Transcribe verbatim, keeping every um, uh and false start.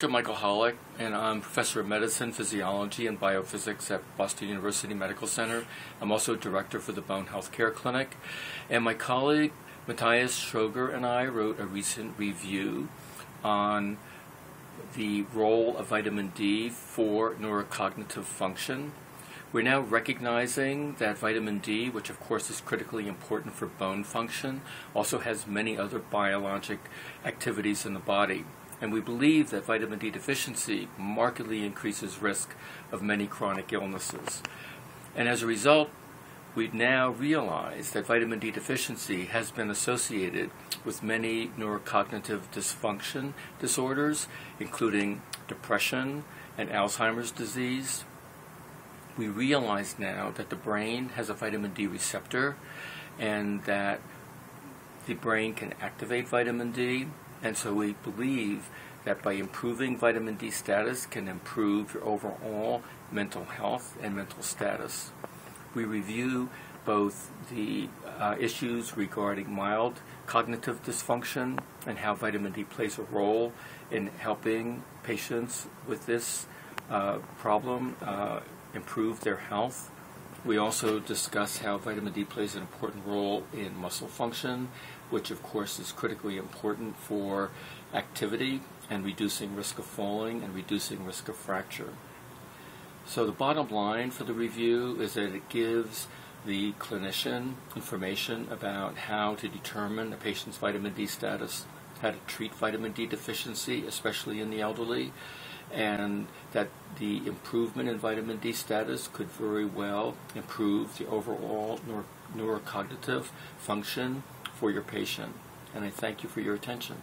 I'm Michael Holick, and I'm Professor of Medicine, Physiology, and Biophysics at Boston University Medical Center. I'm also Director for the Bone Healthcare Clinic. And my colleague, Matthias Schlögl, and I wrote a recent review on the role of vitamin D for neurocognitive function. We're now recognizing that vitamin D, which of course is critically important for bone function, also has many other biologic activities in the body. And we believe that vitamin D deficiency markedly increases risk of many chronic illnesses. And as a result, we now realize that vitamin D deficiency has been associated with many neurocognitive dysfunction disorders, including depression and Alzheimer's disease. We realize now that the brain has a vitamin D receptor and that the brain can activate vitamin D. And so we believe that by improving vitamin D status can improve your overall mental health and mental status. We review both the uh, issues regarding mild cognitive dysfunction and how vitamin D plays a role in helping patients with this uh, problem uh, improve their health. We also discuss how vitamin D plays an important role in muscle function, which of course is critically important for activity and reducing risk of falling and reducing risk of fracture. So the bottom line for the review is that it gives the clinician information about how to determine a patient's vitamin D status, how to treat vitamin D deficiency, especially in the elderly, and that the improvement in vitamin D status could very well improve the overall neuro neurocognitive function for your patient. And I thank you for your attention.